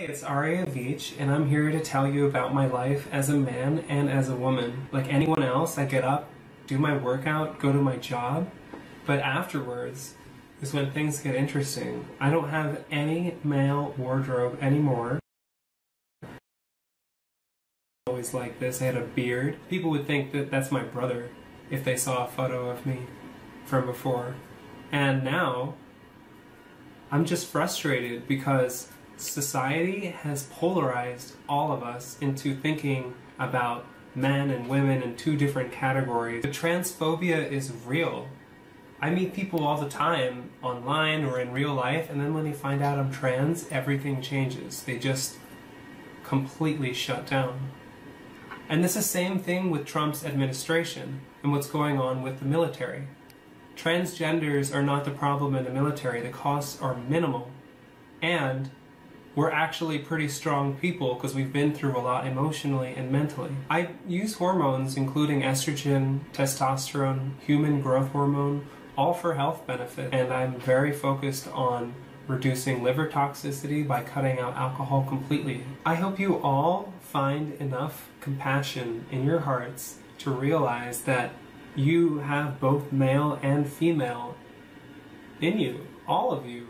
Hey, it's Aria Veach, and I'm here to tell you about my life as a man and as a woman. Like anyone else, I get up, do my workout, go to my job, but afterwards is when things get interesting. I don't have any male wardrobe anymore. Always like this, I had a beard. People would think that that's my brother if they saw a photo of me from before. And now, I'm just frustrated because society has polarized all of us into thinking about men and women in two different categories. The transphobia is real. I meet people all the time, online or in real life, and then when they find out I'm trans, everything changes. They just completely shut down. And it's the same thing with Trump's administration and what's going on with the military. Transgenders are not the problem in the military. The costs are minimal. And we're actually pretty strong people because we've been through a lot emotionally and mentally. I use hormones including estrogen, testosterone, human growth hormone, all for health benefit, and I'm very focused on reducing liver toxicity by cutting out alcohol completely. I hope you all find enough compassion in your hearts to realize that you have both male and female in you, all of you.